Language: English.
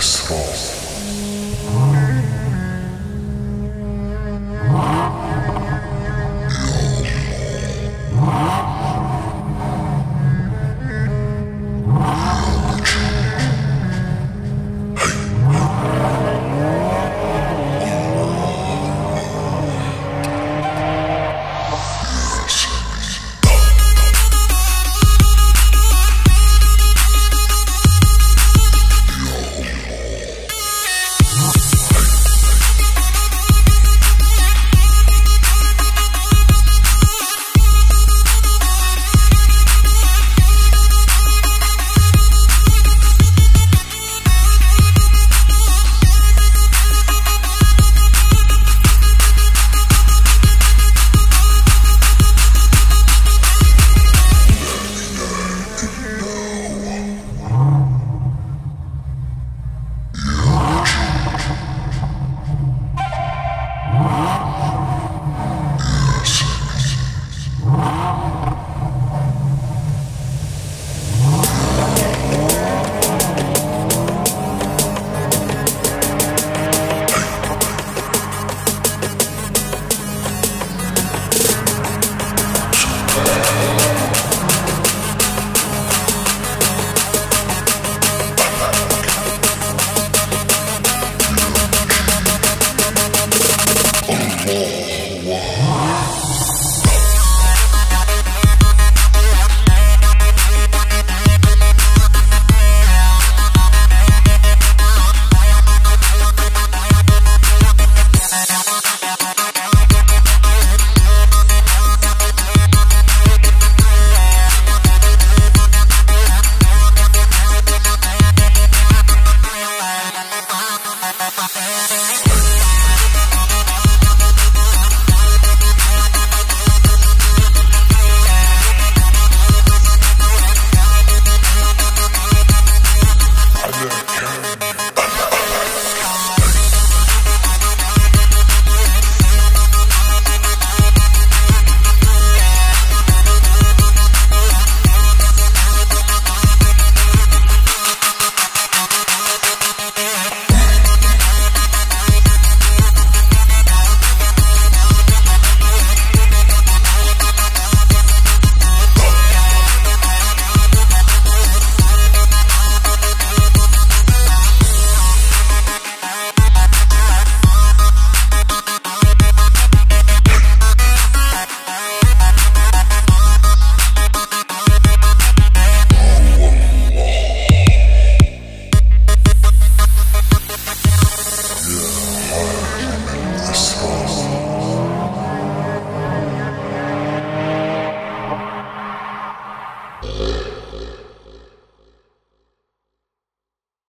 Scrolls.